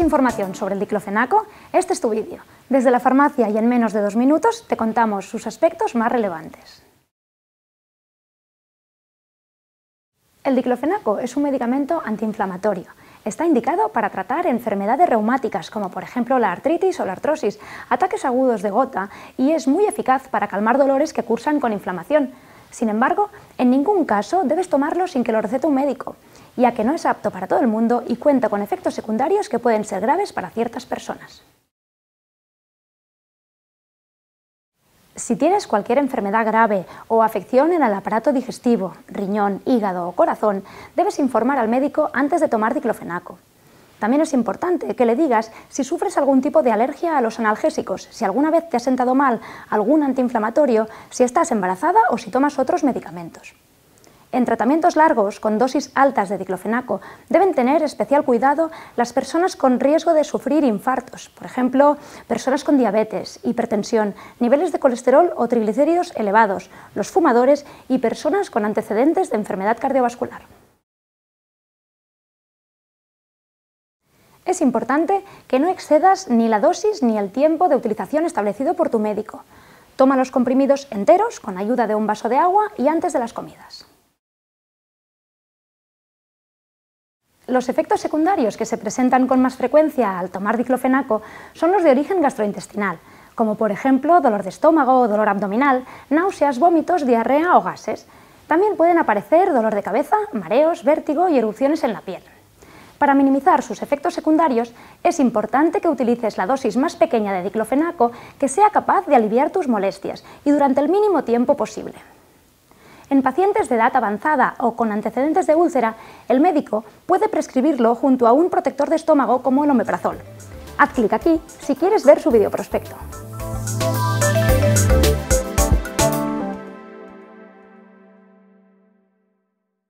más información sobre el diclofenaco, este es tu vídeo. Desde la farmacia y en menos de 2 minutos te contamos sus aspectos más relevantes. El diclofenaco es un medicamento antiinflamatorio. Está indicado para tratar enfermedades reumáticas, como por ejemplo la artritis o la artrosis, ataques agudos de gota, y es muy eficaz para calmar dolores que cursan con inflamación. Sin embargo, en ningún caso debes tomarlo sin que lo recete un médico, ya que no es apto para todo el mundo y cuenta con efectos secundarios que pueden ser graves para ciertas personas. Si tienes cualquier enfermedad grave o afección en el aparato digestivo, riñón, hígado o corazón, debes informar al médico antes de tomar diclofenaco. También es importante que le digas si sufres algún tipo de alergia a los analgésicos, si alguna vez te has sentado mal, algún antiinflamatorio, si estás embarazada o si tomas otros medicamentos. En tratamientos largos con dosis altas de diclofenaco deben tener especial cuidado las personas con riesgo de sufrir infartos, por ejemplo, personas con diabetes, hipertensión, niveles de colesterol o triglicéridos elevados, los fumadores y personas con antecedentes de enfermedad cardiovascular. Es importante que no excedas ni la dosis ni el tiempo de utilización establecido por tu médico. Toma los comprimidos enteros con ayuda de un vaso de agua y antes de las comidas. Los efectos secundarios que se presentan con más frecuencia al tomar diclofenaco son los de origen gastrointestinal, como por ejemplo dolor de estómago, dolor abdominal, náuseas, vómitos, diarrea o gases. También pueden aparecer dolor de cabeza, mareos, vértigo y erupciones en la piel. Para minimizar sus efectos secundarios, es importante que utilices la dosis más pequeña de diclofenaco que sea capaz de aliviar tus molestias y durante el mínimo tiempo posible. En pacientes de edad avanzada o con antecedentes de úlcera, el médico puede prescribirlo junto a un protector de estómago como el omeprazol. Haz clic aquí si quieres ver su videoprospecto.